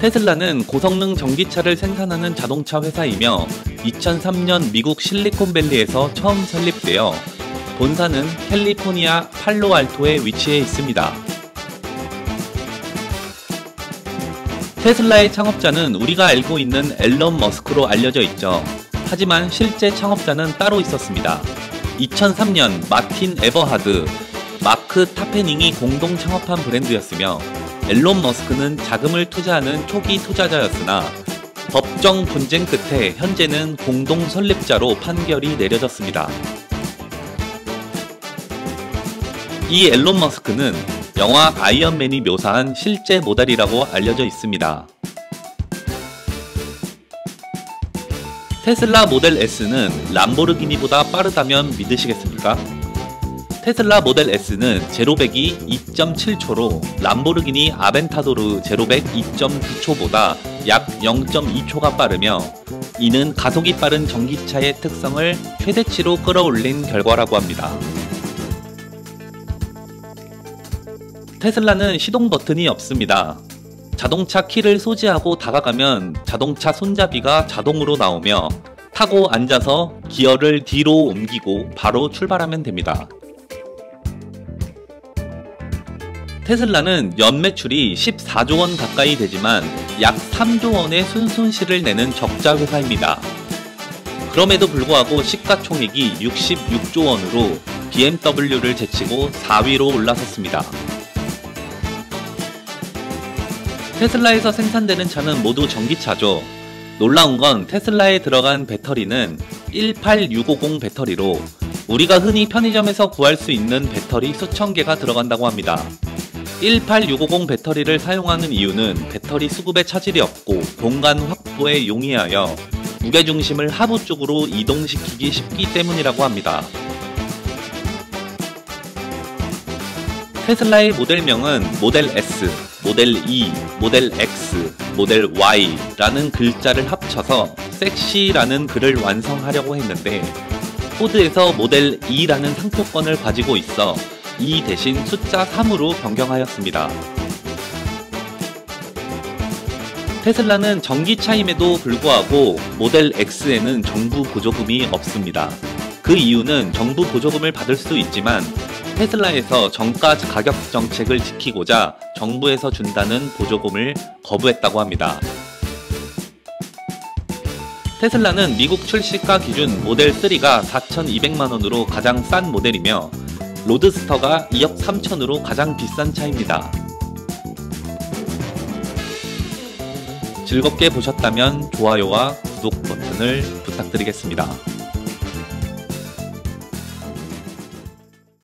테슬라는 고성능 전기차를 생산하는 자동차 회사이며 2003년 미국 실리콘밸리에서 처음 설립되어 본사는 캘리포니아 팔로알토에 위치해 있습니다. 테슬라의 창업자는 우리가 알고 있는 엘론 머스크로 알려져 있죠. 하지만 실제 창업자는 따로 있었습니다. 2003년 마틴 에버하드, 마크 타페닝이 공동 창업한 브랜드였으며 엘론 머스크는 자금을 투자하는 초기 투자자였으나 법정 분쟁 끝에 현재는 공동 설립자로 판결이 내려졌습니다. 이 엘론 머스크는 영화 아이언맨이 묘사한 실제 모델이라고 알려져 있습니다. 테슬라 모델 S는 람보르기니보다 빠르다면 믿으시겠습니까? 테슬라 모델 S는 제로백이 2.7초로 람보르기니 아벤타도르 제로백 2.9초보다 약 0.2초가 빠르며, 이는 가속이 빠른 전기차의 특성을 최대치로 끌어올린 결과라고 합니다. 테슬라는 시동 버튼이 없습니다. 자동차 키를 소지하고 다가가면 자동차 손잡이가 자동으로 나오며, 타고 앉아서 기어를 뒤로 옮기고 바로 출발하면 됩니다. 테슬라는 연매출이 14조 원 가까이 되지만 약 3조 원의 순손실을 내는 적자 회사입니다. 그럼에도 불구하고 시가총액이 66조 원으로 BMW를 제치고 4위로 올라섰습니다. 테슬라에서 생산되는 차는 모두 전기차죠. 놀라운 건 테슬라에 들어간 배터리는 18650 배터리로 우리가 흔히 편의점에서 구할 수 있는 배터리 수천 개가 들어간다고 합니다. 18650 배터리를 사용하는 이유는 배터리 수급에 차질이 없고 공간 확보에 용이하여 무게중심을 하부 쪽으로 이동시키기 쉽기 때문이라고 합니다. 테슬라의 모델명은 모델 S, 모델 E, 모델 X, 모델 Y라는 글자를 합쳐서 섹시라는 글을 완성하려고 했는데, 포드에서 모델 E라는 상표권을 가지고 있어 E 대신 숫자 3으로 변경하였습니다. 테슬라는 전기차임에도 불구하고 모델 X에는 정부 보조금이 없습니다. 그 이유는 정부 보조금을 받을 수 있지만 테슬라에서 정가 가격 정책을 지키고자 정부에서 준다는 보조금을 거부했다고 합니다. 테슬라는 미국 출시가 기준 모델 3가 4,200만원으로 가장 싼 모델이며 로드스터가 2억 3천으로 가장 비싼 차입니다. 즐겁게 보셨다면 좋아요와 구독 버튼을 부탁드리겠습니다.